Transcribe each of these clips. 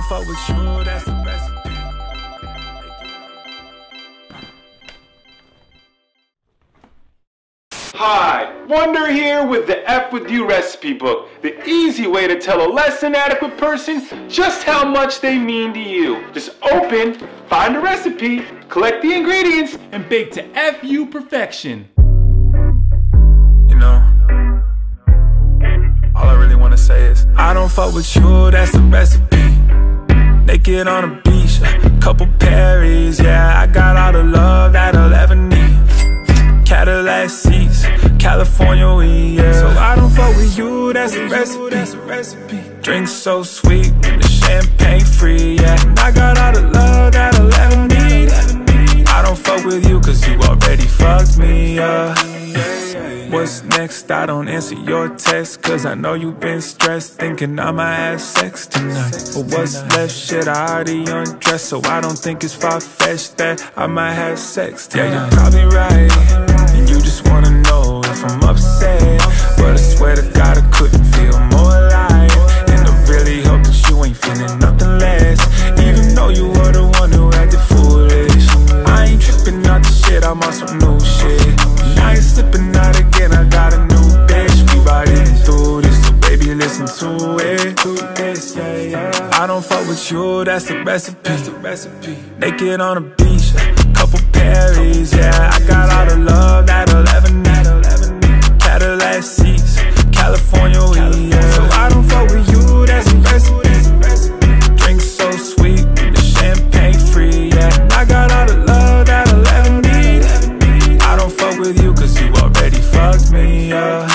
don't fuck with you, that's the best. Hi, Wondr here with the F With U recipe book, the easy way to tell a less than adequate person just how much they mean to you. Just open, find a recipe, collect the ingredients, and bake to FU perfection. You know, all I really want to say is, I don't fuck with you, that's the recipe. Naked on a beach, a couple Perrys, yeah, I got all the love that I'll ever need. Cadillac seats, California weed, yeah. So I don't fuck with you, that's a recipe, that's a recipe. Drinks so sweet, when the champagne free, yeah. And I got all the love that I'll ever need. I don't fuck with you, cause you already fucked me up. What's next? I don't answer your text, cause I know you've been stressed, thinking I might have sex tonight. But what's left? Shit, I already undressed, so I don't think it's far-fetched that I might have sex tonight. Yeah, you're probably right. You just wanna know if I'm upset, but I swear to God I couldn't feel more alive. And I really hope that you ain't feeling nothing less, even though you were the one who acted foolish. I ain't tripping out the shit, I'm on some new shit. And I ain't slipping out again, I got a new bitch. We riding through this, so baby listen to it. I don't fuck with you, that's the recipe. Naked on a beach, a couple Perrys, yeah, I got all the love that California weed, yeah. So I don't fuck with you, that's a recipe. Drinks so sweet, the champagne free, yeah. And I got all the love that I'll ever need. I don't fuck with you, cause you already fucked me up.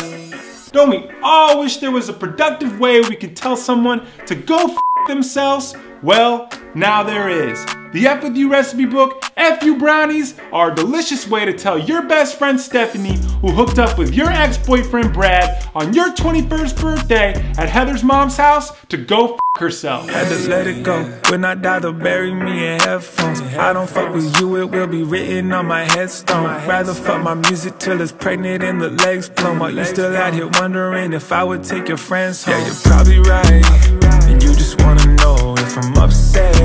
Don't we all wish there was a productive way we could tell someone to go f themselves? Well, now there is. The F With U recipe book, FU brownies are a delicious way to tell your best friend Stephanie, who hooked up with your ex-boyfriend Brad on your 21st birthday at Heather's mom's house, to go f herself. Had to let it go. When I die, they'll bury me in headphones. I don't fuck with you, it will be written on my headstone. Rather fuck my music till it's pregnant and the legs blown. While you still out here wondering if I would take your friends home. Yeah, you're probably right. And you just wanna know if I'm upset,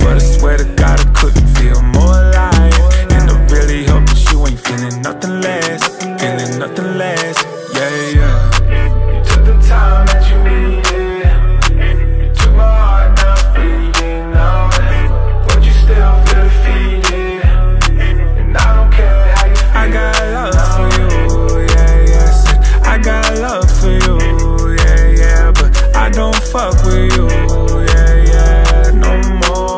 but I swear to God I couldn't feel more alive. And I really hope that you ain't feeling nothing less, feeling nothing less. Yeah, yeah. You took the time that you needed, you took my heart, now I'm bleeding out, but you still feel defeated, and I don't care how you feel. I got love for you, yeah, yeah. I got love for you, yeah, yeah. But I don't fuck with you, yeah, yeah, no more.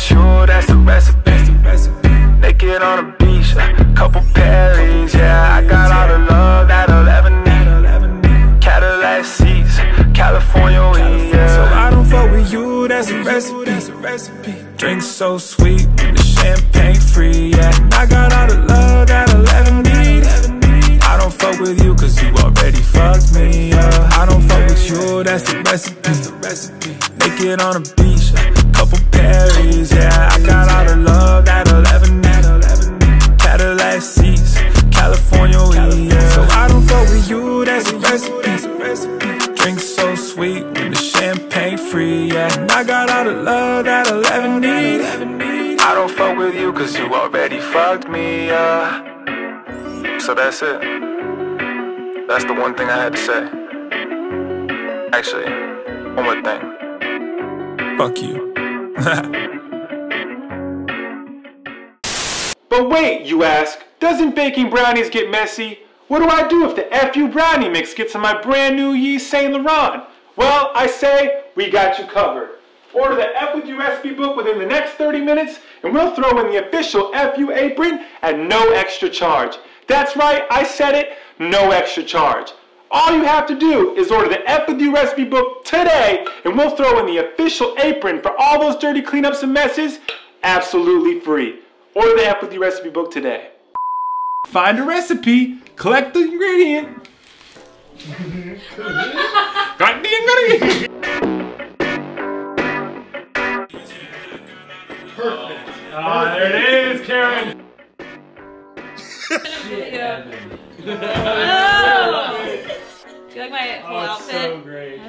Sure, that's the recipe. Naked on a beach, a couple Perrys, yeah, I got all the love that I'll ever need. Cadillac seats, California weed, yeah. So I don't fuck with you, that's a recipe. Drinks so sweet, the champagne free, yeah. And I got all the love that I'll ever need. I don't fuck with you, cause you already fucked me up. I don't fuck with you, that's the recipe. Naked on a beach, couple Perrys, yeah, I got all the love that I'll ever need. Cadillac seats, California weed, yeah. So I don't fuck with you, that's a recipe. Drinks so sweet, and the champagne free, yeah. And I got all the love that I'll ever need. I don't fuck with you, cause you already fucked me, yeah. So that's it. That's the one thing I had to say. Actually, one more thing. Fuck you. But wait, you ask, doesn't baking brownies get messy? What do I do if the FU brownie mix gets in my brand new yeast Saint Laurent? Well, I say, we got you covered. Order the F With U recipe book within the next 30 minutes, and we'll throw in the official FU apron at no extra charge. That's right, I said it, no extra charge. All you have to do is order the F With U recipe book today, and we'll throw in the official apron for all those dirty cleanups and messes, absolutely free. Order the F With U recipe book today. Find a recipe, collect the ingredient. Got the ingredient. Perfect. Ah, there it is, Karen. Oh. Do you like my whole outfit? So great.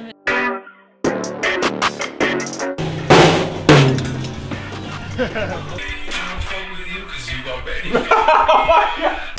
I don't fuck with you because you already. Oh my God.